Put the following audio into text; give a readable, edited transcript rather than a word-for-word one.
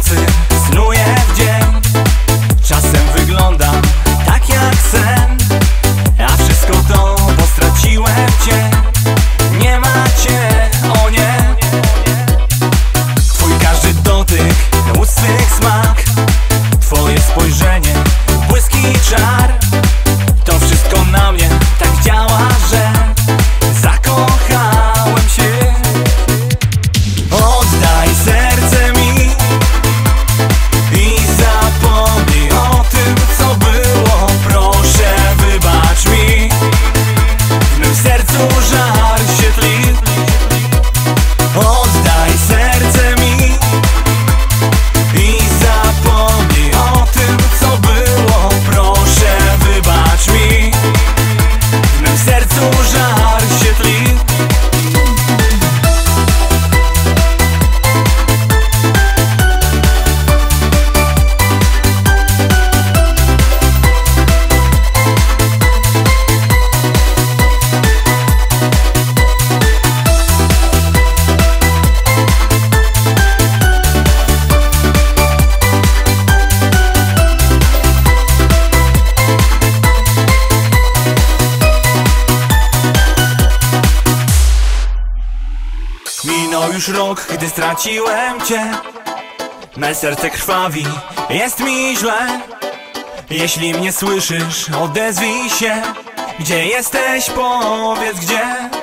nocy, snuję w dzień. Czasem wygląda tak jak sen, a wszystko to, bo straciłem cię. Nie ma cię, o nie. Twój każdy dotyk, ustnych smak, twoje spojrzenie, błysk i czar. To wszystko na mnie tak działa, że zakochałem się. Oddaj serce mi i zapomnij o tym, co było. Proszę, wybacz mi, w mym sercu żar się tli. Oddaj serce mi i zapomnij o tym, co było. Proszę, wybacz mi, w mym sercu żar się tli. Minął już rok, gdy straciłem cię. Me serce krwawi, jest mi źle. Jeśli mnie słyszysz, odezwij się. Gdzie jesteś, powiedz gdzie.